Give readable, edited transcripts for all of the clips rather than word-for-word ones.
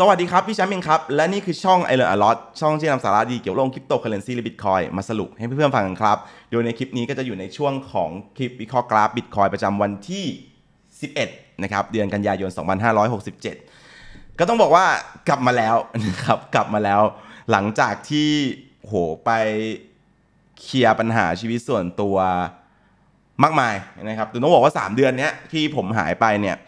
สวัสดีครับพี่แชมป์เองครับและนี่คือช่องไอเลอร์อลอตช่องที่นำสาระดีเกี่ยวกับคริปโตเคอเรนซีและบิตคอยมาสรุปให้เพื่อนๆฟังกันครับโดยในคลิปนี้ก็จะอยู่ในช่วงของคลิปวิเคราะห์กราฟบิตคอยประจำวันที่11นะครับเดือนกันยายน2567ก็ต้องบอกว่ากลับมาแล้วนะครับกลับมาแล้วหลังจากที่โหไปเคลียร์ปัญหาชีวิตส่วนตัวมากมายนะครับต้องบอกว่า3เดือนนี้ที่ผมหายไปเนี่ย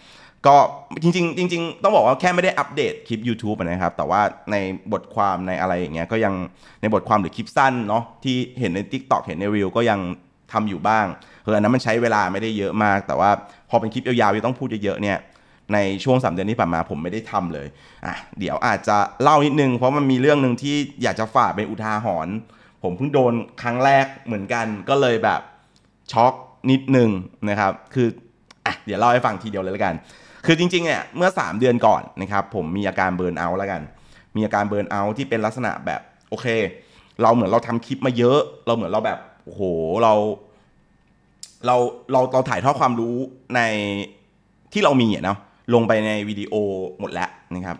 ก็จริงต้องบอกว่าแค่ไม่ได้อัปเดตคลิป YouTube นะครับแต่ว่าในบทความในอะไรอย่างเงี้ยก็ยังในบทความหรือคลิปสั้นเนาะที่เห็นใน TikTok เห็นในรีลก็ยังทำอยู่บ้างอันนั้นมันใช้เวลาไม่ได้เยอะมากแต่ว่าพอเป็นคลิปยาวๆที่ต้องพูดเยอะๆเนี่ยในช่วง3เดือนที่ผ่านมาผมไม่ได้ทำเลยเดี๋ยวอาจจะเล่านิดนึงเพราะมันมีเรื่องนึงที่อยากจะฝากเป็นอุทาหรณ์ผมเพิ่งโดนครั้งแรกเหมือนกันก็เลยแบบช็อกนิดนึงนะครับคือเดี๋ยวเล่าให้ฟังทีเดียวเลยละกันคือจริงๆเนี่ยเมื่อ3เดือนก่อนนะครับผมมีอาการเบิร์นเอาท์ละกันมีอาการเบิร์นเอาท์ที่เป็นลักษณะแบบโอเคเราเหมือนเราทำคลิปมาเยอะเราเหมือนเราแบบโอ้โหเราถ่ายทอดความรู้ในที่เรามีเนาะลงไปในวิดีโอหมดแล้วนะครับ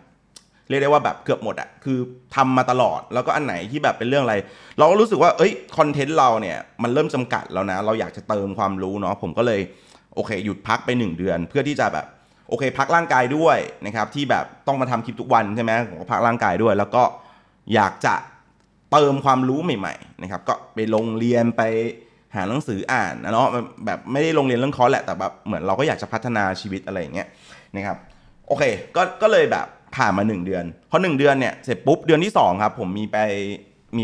เรียกได้ว่าแบบเกือบหมดอะคือทำมาตลอดแล้วก็อันไหนที่แบบเป็นเรื่องอะไรเราก็รู้สึกว่าเอ้ยคอนเทนต์เราเนี่ยมันเริ่มจำกัดแล้วนะเราอยากจะเติมความรู้เนาะผมก็เลยโอเคหยุดพักไป1เดือนเพื่อที่จะแบบโอเคพักร่างกายด้วยนะครับที่แบบต้องมาทำคลิปทุกวันใช่ไหมผมก็พักร่างกายด้วยแล้วก็อยากจะเติมความรู้ใหม่ๆนะครับก็ไปลงเรียนไปหาหนังสืออ่านนะเนาะแบบไม่ได้ลงเรียนเรื่องคอร์สแหละแต่แบบเหมือนเราก็อยากจะพัฒนาชีวิตอะไรอย่างเงี้ยนะครับโอเคก็เลยแบบผ่านมา1เดือนพอ1เดือนเนี่ยเสร็จปุ๊บเดือนที่2ครับผมมี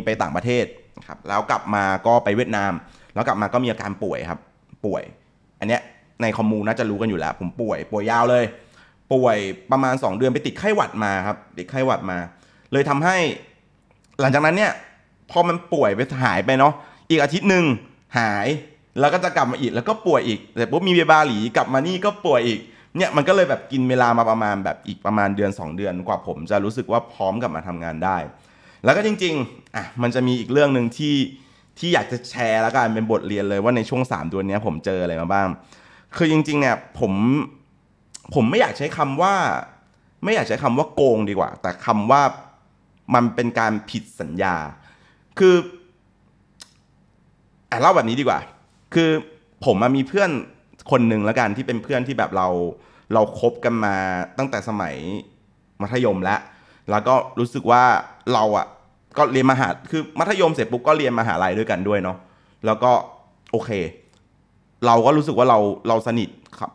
ไปต่างประเทศครับแล้วกลับมาก็ไปเวียดนามแล้วกลับมาก็มีอาการป่วยครับป่วยอันเนี้ยในคอมมูน่าจะรู้กันอยู่แล้วผมป่วยยาวเลยป่วยประมาณ2เดือนไปติดไข้หวัดมาครับติดไข้หวัดมาเลยทำให้หลังจากนั้นเนี่ยพอมันป่วยไปหายไปเนาะอีกอาทิตย์หนึ่งหายแล้วก็จะกลับมาอีกแล้วก็ป่วยอีกแต่ปุ๊บมีเบาหลีกลับมานี่ก็ป่วยอีกเนี่ยมันก็เลยแบบกินเวลามาประมาณแบบอีกประมาณเดือน2เดือนกว่าผมจะรู้สึกว่าพร้อมกลับมาทำงานได้แล้วก็จริงๆมันจะมีอีกเรื่องหนึ่งที่อยากจะแชร์แล้วกันเป็นบทเรียนเลยว่าในช่วง3เดือนนี้ผมเจออะไรมาบ้างคือจริงๆเนี่ยผมไม่อยากใช้คำว่าโกงดีกว่าแต่คำว่ามันเป็นการผิดสัญญาคือเล่าแบบนี้ดีกว่าคือผมมีเพื่อนคนหนึ่งแล้วกันที่เป็นเพื่อนที่แบบเราคบกันมาตั้งแต่สมัยมัธยมแล้วก็รู้สึกว่าเราก็เรียนมหาคือมัธยมเสร็จปุ๊บก็เรียนมหาลัยด้วยกันด้วยเนาะแล้วก็โอเคเราก็รู้สึกว่าเราสนิท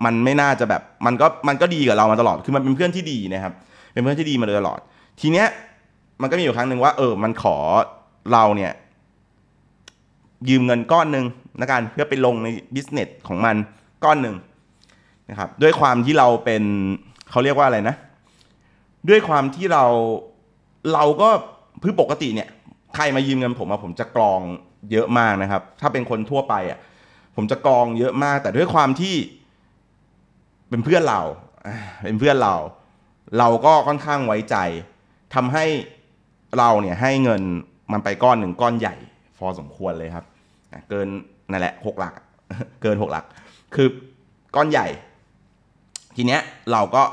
มันไม่น่าจะแบบมันก็ดีกับเรามาตลอดคือมันเป็นเพื่อนที่ดีนะครับเป็นเพื่อนที่ดีมาโดยตลอดทีเนี้ยมันก็มีอยู่ครั้งหนึ่งว่ามันขอเราเนี่ยยืมเงินก้อนหนึ่งแล้วกันเพื่อไปลงในบิสเนสของมันก้อนหนึ่งนะครับด้วยความที่เราเป็นเขาเรียกว่าอะไรนะด้วยความที่เราก็พื้นปกติเนี่ยใครมายืมเงินผมผมจะกรองเยอะมากนะครับถ้าเป็นคนทั่วไปผมจะกรองเยอะมากแต่ด้วยความที่เป็นเพื่อนเราเราก็ค่อนข้างไว้ใจทำให้เราเนี่ยให้เงินมันไปก้อนหนึ่งก้อนใหญ่พอสมควรเลยครับเกินนั่นแหละ6หลักเกิน6หลักคือก้อนใหญ่ทีเนี้ยเราก็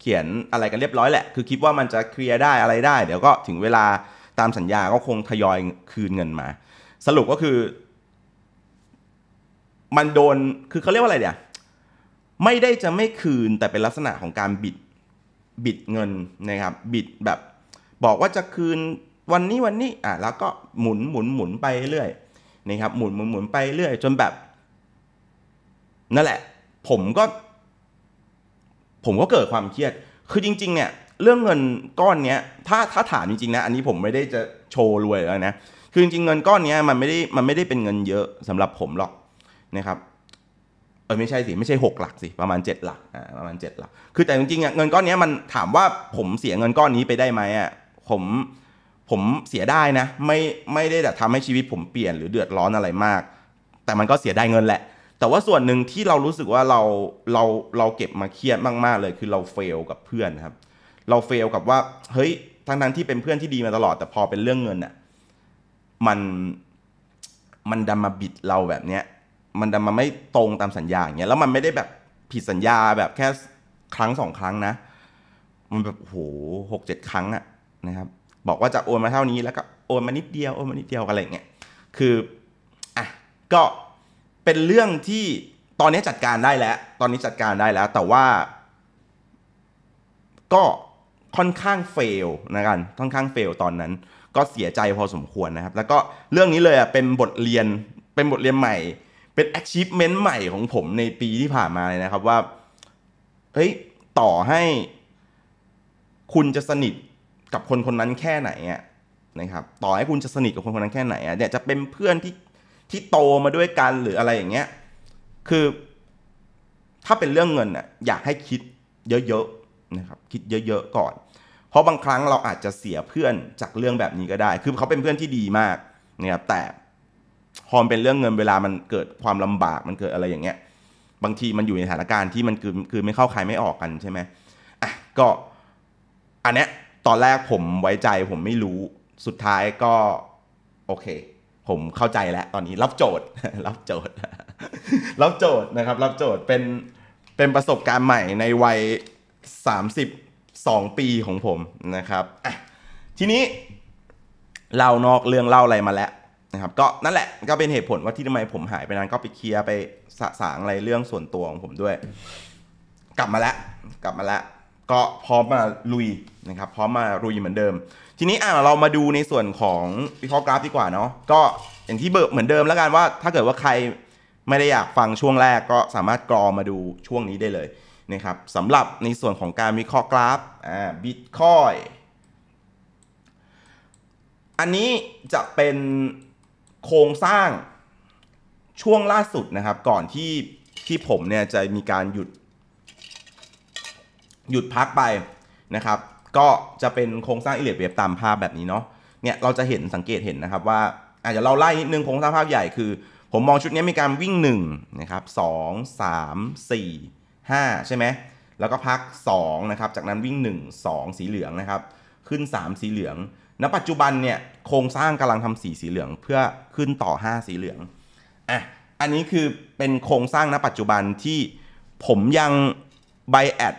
เขียนอะไรกันเรียบร้อยแหละคือคิดว่ามันจะเคลียร์ได้อะไรได้เดี๋ยวก็ถึงเวลาตามสัญญาก็คงทยอยคืนเงินมาสรุปก็คือมันโดนคือเขาเรียกว่าอะไรเนี่ยไม่ได้จะไม่คืนแต่เป็นลักษณะของการบิดเงินนะครับบิดแบบบอกว่าจะคืนวันนี้แล้วก็หมุนไปเรื่อยนะครับหมุนไปเรื่อยจนแบบนั่นแหละผมก็เกิดความเครียดคือจริงๆเนี่ยเรื่องเงินก้อนเนี้ยถ้าถามจริงๆนะอันนี้ผมไม่ได้จะโชว์รวยแล้วนะคือจริงๆเงินก้อนเนี้ยมันไม่ได้เป็นเงินเยอะสำหรับผมหรอกนะครับไม่ใช่สิไม่ใช่6หลักสิประมาณ7หลักประมาณ7หลักคือแต่จริงๆเงินก้อนนี้มันถามว่าผมเสียเงินก้อนนี้ไปได้ไหมผมเสียได้นะไม่ได้แต่ทำให้ชีวิตผมเปลี่ยนหรือเดือดร้อนอะไรมากแต่มันก็เสียได้เงินแหละแต่ว่าส่วนหนึ่งที่เรารู้สึกว่าเราเก็บมาเครียดมากๆเลยคือเราเฟลกับเพื่อนครับเราเฟลกับว่าเฮ้ยทั้งที่เป็นเพื่อนที่ดีมาตลอดแต่พอเป็นเรื่องเงินมันดันมาบิดเราแบบเนี้ยมันไม่ตรงตามสัญญาอย่างเงี้ยแล้วมันไม่ได้แบบผิดสัญญาแบบแค่ครั้ง2ครั้งนะ มันแบบโอ้โห6-7 ครั้งอะนะครับบอกว่าจะโอนมาเท่านี้แล้วก็โอนมานิดเดียวโอนมานิดเดียวอะไรเงี้ยคืออ่ะก็เป็นเรื่องที่ตอนนี้จัดการได้แล้วแต่ว่าก็ค่อนข้างเฟลนะกันตอนนั้นก็เสียใจพอสมควรนะครับแล้วก็เรื่องนี้เลยอ่ะเป็นบทเรียนใหม่เป็น achievement ใหม่ของผมในปีที่ผ่านมาเลยนะครับว่าเฮ้ยต่อให้คุณจะสนิทกับคนคนนั้นแค่ไหนอ่ะนะครับต่อให้คุณจะสนิทกับคนคนนั้นแค่ไหนอ่ะเนี่ยจะเป็นเพื่อนที่โตมาด้วยกันหรืออะไรอย่างเงี้ยคือถ้าเป็นเรื่องเงินอ่ะอยากให้คิดเยอะๆนะครับคิดเยอะๆก่อนเพราะบางครั้งเราอาจจะเสียเพื่อนจากเรื่องแบบนี้ก็ได้คือเขาเป็นเพื่อนที่ดีมากนะครับแต่พอเป็นเรื่องเงินเวลามันเกิดความลำบากมันเกิดอะไรอย่างเงี้ยบางทีมันอยู่ในสถานการณ์ที่มันคือไม่เข้าใครไม่ออกกันใช่ไหมอ่ะก็อันเนี้ยตอนแรกผมไว้ใจผมไม่รู้สุดท้ายก็โอเคผมเข้าใจแล้วตอนนี้รับโจทย์นะครับรับโจทย์เป็นประสบการณ์ใหม่ในวัย32ปีของผมนะครับอ่ะทีนี้เล่านอกเรื่องเล่าอะไรมาแล้วนะครับก็นั่นแหละก็เป็นเหตุผลว่าที่ทำไมผมหายไปนานก็ไปเคลียร์ไปสะสางอะไรเรื่องส่วนตัวของผมด้วยกลับมาแล้วก็พร้อมมาลุยนะครับพร้อมมาลุยเหมือนเดิมทีนี้เรามาดูในส่วนของวิเคราะห์กราฟดีกว่าเนาะก็อย่างที่เหมือนเดิมแล้วกันว่าถ้าเกิดว่าใครไม่ได้อยากฟังช่วงแรกก็สามารถกรอมาดูช่วงนี้ได้เลยนะครับสำหรับในส่วนของการวิเคราะห์กราฟBitcoin อันนี้จะเป็นโครงสร้างช่วงล่าสุดนะครับก่อนที่ผมเนี่ยจะมีการหยุดพักไปนะครับก็จะเป็นโครงสร้างอิเลียดเวฟตามภาพแบบนี้เนาะเนี่ยเราจะเห็นสังเกตเห็นนะครับว่าอาจจะเราไล่นิดนึงโครงสร้างภาพใหญ่คือผมมองชุดนี้มีการวิ่ง1นะครับ2 3 4 5ใช่ไหมแล้วก็พัก2นะครับจากนั้นวิ่ง1 2สีเหลืองนะครับขึ้น3สีเหลืองณปัจจุบันเนี่ยโครงสร้างกำลังทำ4สีเหลืองเพื่อขึ้นต่อ5สีเหลืองอ่ะอันนี้คือเป็นโครงสร้างณปัจจุบันที่ผมยังไบแอด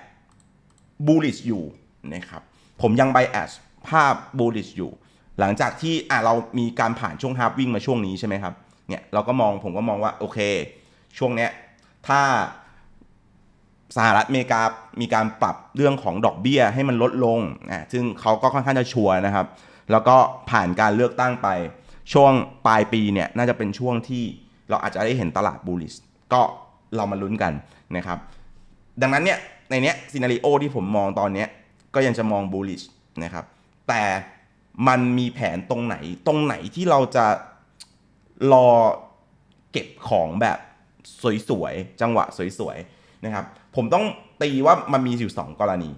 บูลลิชอยู่นะครับผมยังไบแอดภาพบูลลิชอยู่หลังจากที่เรามีการผ่านช่วงฮาล์ฟวิ่งมาช่วงนี้ใช่ไหมครับเนี่ยเราก็มองผมก็มองว่าโอเคช่วงเนี้ยถ้าสหรัฐอเมริกามีการปรับเรื่องของดอกเบี้ยให้มันลดลงซึ่งเขาก็ค่อนข้างจะชัวร์นะครับแล้วก็ผ่านการเลือกตั้งไปช่วงปลายปีเนี่ยน่าจะเป็นช่วงที่เราอาจจะได้เห็นตลาดบูลลิชก็เรามาลุ้นกันนะครับดังนั้นเนี่ยในเนี้ยซีนาริโอที่ผมมองตอนเนี้ยก็ยังจะมองบูลลิชนะครับแต่มันมีแผนตรงไหนที่เราจะรอเก็บของแบบสวยๆจังหวะสวยๆนะครับผมต้องตีว่ามันมีอยู่2กรณี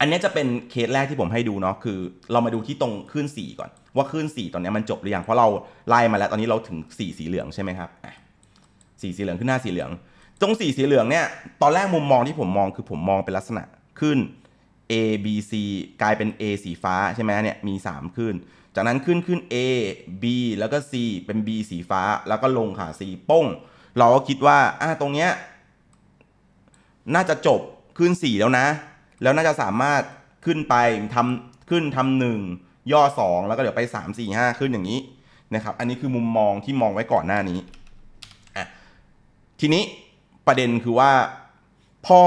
อันนี้จะเป็นเคสแรกที่ผมให้ดูเนาะคือเรามาดูที่ตรงขึ้น4ก่อนว่าขึ้น4ตอนนี้มันจบหรือยังเพราะเราไล่มาแล้วตอนนี้เราถึง4สีเหลืองใช่ไหมครับ4สีเหลืองขึ้นหน้าสีเหลืองตรง4สีเหลืองเนี่ยตอนแรกมุมมองที่ผมมองคือผมมองเป็นลักษณะขึ้น A B C กลายเป็น A สีฟ้าใช่ไหมเนี่ยมี3ขึ้นจากนั้นขึ้น A B แล้วก็ C เป็น B สีฟ้าแล้วก็ลงขาสีป้งเราก็คิดว่าตรงเนี้ยน่าจะจบขึ้น4แล้วนะแล้วน่าจะสามารถขึ้นไปทำ1ย่อ2แล้วก็เดี๋ยวไป3 4 5ขึ้นอย่างนี้นะครับอันนี้คือมุมมองที่มองไว้ก่อนหน้านี้ทีนี้ประเด็นคือว่าพอ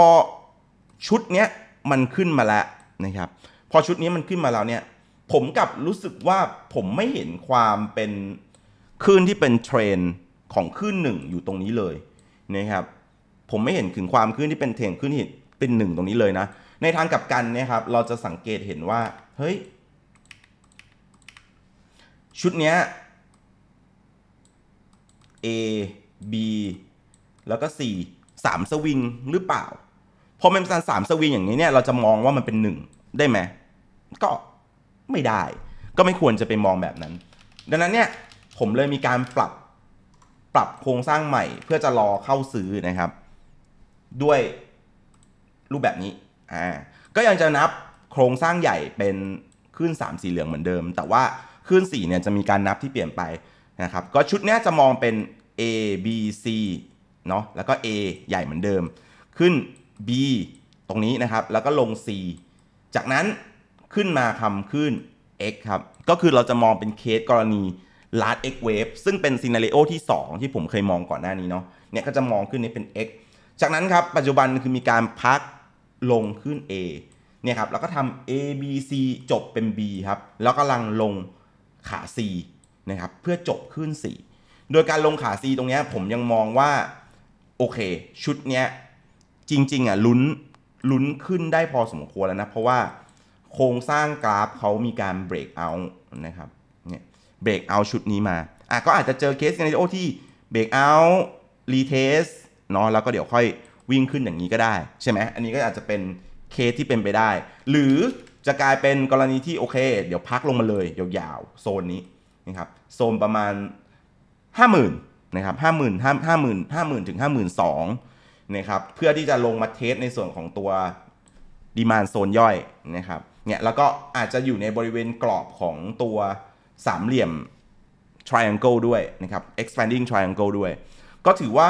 ชุดเนี้ยมันขึ้นมาแล้วนะครับพอชุดนี้มันขึ้นมาแล้วเนี่ยผมกลับรู้สึกว่าผมไม่เห็นความเป็นคลื่นที่เป็นเทรนของคลื่น1อยู่ตรงนี้เลยนะครับผมไม่เห็นถึงความคลื่นที่เป็นเทรนคลื่นเป็น1ตรงนี้เลยนะในทางกลับกันนะครับเราจะสังเกตเห็นว่าเฮ้ยชุดเนี้ย A Bแล้วก็3สวิงหรือเปล่าพอมันเป็น3สวิงอย่างนี้เนี่ยเราจะมองว่ามันเป็น1ได้ไหมก็ไม่ได้ก็ไม่ควรจะไปมองแบบนั้นดังนั้นเนี่ยผมเลยมีการปรับโครงสร้างใหม่เพื่อจะรอเข้าซื้อนะครับด้วยรูปแบบนี้ก็ยังจะนับโครงสร้างใหญ่เป็นขึ้น3สีเหลืองเหมือนเดิมแต่ว่าขึ้น4เนี่ยจะมีการนับที่เปลี่ยนไปนะครับก็ชุดนี้จะมองเป็น A B Cเนาะแล้วก็ A ใหญ่เหมือนเดิมขึ้น B ตรงนี้นะครับแล้วก็ลง C จากนั้นขึ้นมาคำขึ้น X ครับก็คือเราจะมองเป็นเคสกรณี Large X Wave ซึ่งเป็นซีนาริโอที่2ที่ผมเคยมองก่อนหน้านี้เนาะเนี่ยก็จะมองขึ้นนี้เป็น X จากนั้นครับปัจจุบันคือมีการพักลงขึ้น A เนี่ยครับแล้วก็ทำ A B C จบเป็น B ครับแล้วก็ลังลงขา C นะครับเพื่อจบขึ้น C โดยการลงขา C ตรงนี้ผมยังมองว่าโอเคชุดเนี้ยจริงๆอ่ะลุ้นขึ้นได้พอสมควรแล้วนะเพราะว่าโครงสร้างกราฟเขามีการเบรกเอาท์นะครับเนี่ยเบรกเอาท์ชุดนี้มาอ่ะก็อาจจะเจอเคสในโอที่เบรกเอาท์รีเทสเนาะแล้วก็เดี๋ยวค่อยวิ่งขึ้นอย่างนี้ก็ได้ใช่ไหมอันนี้ก็อาจจะเป็นเคสที่เป็นไปได้หรือจะกลายเป็นกรณีที่โอเคเดี๋ยวพักลงมาเลยยาวๆโซนนี้นะครับโซนประมาณ 50,000 นะครับ 50,000 ถึง 52,000 นะครับเพื่อที่จะลงมาเทสในส่วนของตัวดีมานด์โซนย่อยนะครับเนี่ยแล้วก็อาจจะอยู่ในบริเวณกรอบของตัวสามเหลี่ยม triangle ด้วยนะครับ expanding triangle ด้วยก็ถือว่า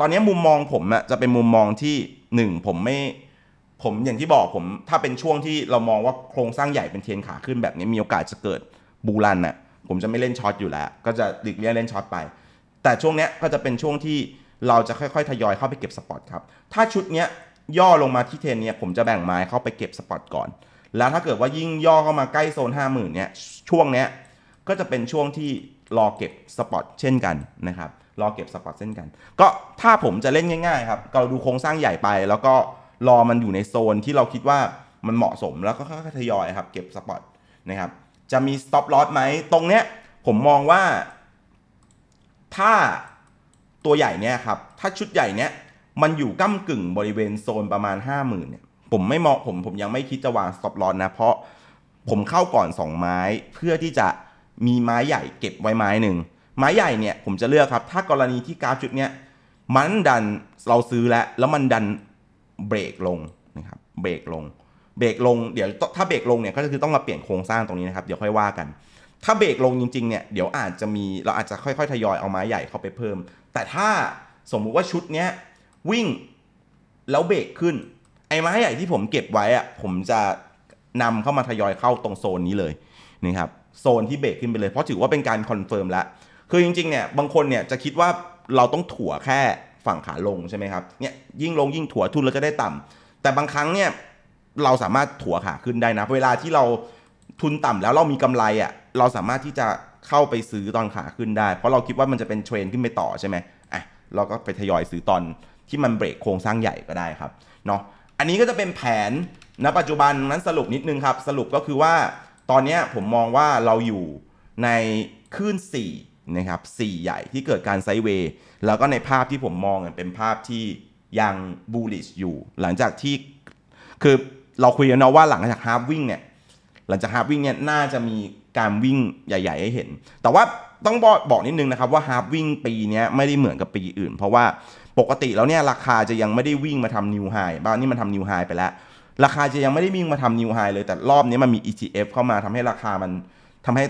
ตอนนี้มุมมองผมอะจะเป็นมุมมองที่1ผมอย่างที่บอกผมถ้าเป็นช่วงที่เรามองว่าโครงสร้างใหญ่เป็นเทรนขาขึ้นแบบนี้มีโอกาสจะเกิดบูรันน่ะผมจะไม่เล่นช็อตอยู่แล้วก็จะหลีกเลี่ยงเล่นช็อตไปแต่ช่วงนี้ก็จะเป็นช่วงที่เราจะค่อยๆทยอยเข้าไปเก็บสปอตครับถ้าชุดนี้ย่อลงมาที่เทรนเนี่ยผมจะแบ่งไม้เข้าไปเก็บสปอตก่อนแล้วถ้าเกิดว่ายิ่งย่อเข้ามาใกล้โซน 50,000 เนี่ยช่วงนี้ก็จะเป็นช่วงที่รอเก็บสปอตเช่นกันนะครับรอเก็บสปอตเช่นกันก็ถ้าผมจะเล่นง่ายๆครับเราดูโครงสร้างใหญ่ไปแล้วก็รอมันอยู่ในโซนที่เราคิดว่ามันเหมาะสมแล้วก็ค่อยๆทยอยครับเก็บสปอตนะครับจะมี stop loss ไหมตรงเนี้ยผมมองว่าถ้าตัวใหญ่เนี้ยครับถ้าชุดใหญ่เนี้ยมันอยู่ก้ำกึ่งบริเวณโซนประมาณ 50,000 เนี่ยผมไม่เหมาะผมยังไม่คิดจะวาง stop loss นะเพราะผมเข้าก่อน2ไม้เพื่อที่จะมีไม้ใหญ่เก็บไว้ไม้หนึ่งไม้ใหญ่เนี่ยผมจะเลือกครับถ้ากรณีที่กราฟชุดเนี้ยมันดันเราซื้อแล้วมันดันเบรกลงนะครับเบรกลงเดี๋ยวถ้าเบรกลงเนี่ยก็คือต้องมาเปลี่ยนโครงสร้างตรงนี้นะครับเดี๋ยวค่อยว่ากันถ้าเบรกลงจริงๆเนี่ยเดี๋ยวอาจจะมีเราอาจจะค่อยๆทยอยเอาไม้ใหญ่เข้าไปเพิ่มแต่ถ้าสมมุติว่าชุดเนี้ยวิ่งแล้วเบรกขึ้นไอ้ไม้ใหญ่ที่ผมเก็บไว้อะผมจะนำเข้ามาทยอยเข้าตรงโซนนี้เลยนะครับโซนที่เบรกขึ้นไปเลยเพราะถือว่าเป็นการคอนเฟิร์มแล้วคือจริงๆเนี่ยบางคนเนี่ยจะคิดว่าเราต้องถั่วแค่ฝั่งขาลงใช่ไหมครับเนี่ยยิ่งลงยิ่งถั่วทุนเราจะได้ต่ำแต่บางครั้งเนี่ยเราสามารถถั่วขาขึ้นได้นะเวลาที่เราทุนต่ำแล้วเรามีกำไรอ่ะเราสามารถที่จะเข้าไปซื้อตอนขาขึ้นได้เพราะเราคิดว่ามันจะเป็นเทรนขึ้นไปต่อใช่ไหมอ่ะเราก็ไปทยอยซื้อตอนที่มันเบรกโครงสร้างใหญ่ก็ได้ครับเนาะอันนี้ก็จะเป็นแผนณปัจจุบันนั้นสรุปนิดนึงครับสรุปก็คือว่าตอนนี้ผมมองว่าเราอยู่ในคลื่น4นะครับ4ใหญ่ที่เกิดการไซด์เวย์แล้วก็ในภาพที่ผมมองเป็นภาพที่ยังบูลลิชอยู่หลังจากที่คือเราคุยกันนะว่าหลังจากฮาร์ฟวิ่งเนี่ยน่าจะมีการวิ่งใหญ่ๆให้เห็นแต่ว่าต้องบอกนิดนึงนะครับว่าฮาร์ฟวิ่งปีนี้ไม่ได้เหมือนกับปีอื่นเพราะว่าปกติแล้วเนี่ยราคาจะยังไม่ได้วิ่งมาทำนิวไฮบ้างนี่มันทำนิวไฮไปแล้วราคาจะยังไม่ได้วิ่งมาทำนิวไฮเลยแต่รอบนี้มันมี ETF เข้ามาทำให้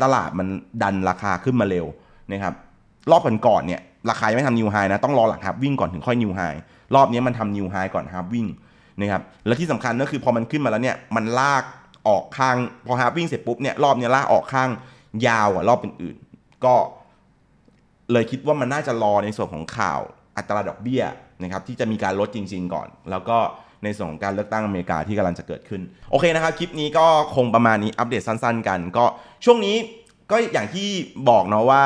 ตลาดมันดันราคาขึ้นมาเร็วนะครับรอบก่อนเนี่ยราคายังไม่ทำนิวไฮนะต้องรอหลังฮาร์ฟวิ่งก่อนถึงค่อยนิวไฮรอบนี้มันทำนิวไฮก่อนฮาร์ฟวิ่งนะครับและที่สำคัญก็คือพอมันขึ้นมาแล้วเนี่ยมันลากออกข้างพอฮาร์ฟวิ่งเสร็จปุ๊บเนี่ยรอบนี้ลากออกข้างยาวกว่ารอบอื่นๆก็เลยคิดว่ามันน่าจะรอในส่วนของข่าวอัตราดอกเบี้ยนะครับที่จะมีการลดจริงๆก่อนแล้วก็ในส่วนของการเลือกตั้งอเมริกาที่กำลังจะเกิดขึ้นโอเคนะครับคลิปนี้ก็คงประมาณนี้อัปเดตสั้นๆกันก็ช่วงนี้ก็อย่างที่บอกเนาะว่า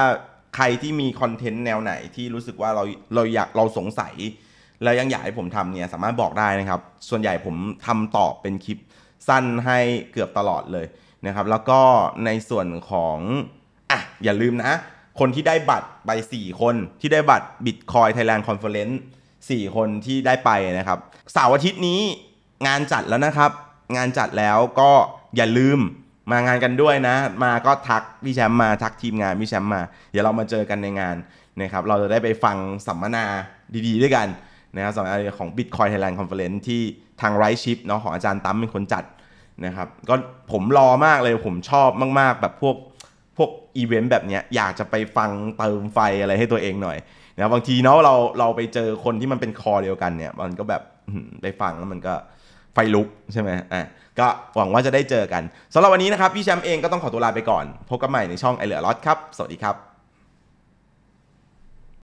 ใครที่มีคอนเทนต์แนวไหนที่รู้สึกว่าเราสงสัยและยังอยากให้ผมทำเนี่ยสามารถบอกได้นะครับส่วนใหญ่ผมทำตอบเป็นคลิปสั้นให้เกือบตลอดเลยนะครับแล้วก็ในส่วนของอย่าลืมนะคนที่ได้บัตรไป4คนที่ได้บัตร Bitcoin Thailand Conference 4คนที่ได้ไปนะครับเสาร์อาทิตย์นี้งานจัดแล้วนะครับงานจัดแล้วก็อย่าลืมมางานกันด้วยนะมาก็ทักพี่แชมป์มาทักทีมงานพี่แชมป์มาเดี๋ยวเรามาเจอกันในงานนะครับเราจะได้ไปฟังสัมมนาดีๆด้วยกันนะครับสำหรับของ Bitcoin Thailand Conference ที่ทาง Rightship เนาะของอาจารย์ตั้มเป็นคนจัดนะครับก็ผมรอมากเลยผมชอบมากๆแบบพวกอีเวนต์แบบเนี้ยอยากจะไปฟังเติมไฟอะไรให้ตัวเองหน่อยนะบางทีเนาะเราไปเจอคนที่มันเป็นคอเดียวกันเนี่ยมันก็แบบไปฟังแล้วมันก็ ไฟลุกใช่ไหมก็หวังว่าจะได้เจอกันสำหรับวันนี้นะครับพี่แชมป์เองก็ต้องขอตัวลาไปก่อนพบกันใหม่ในช่องไอเหลือรอดครับสวัสดีครับ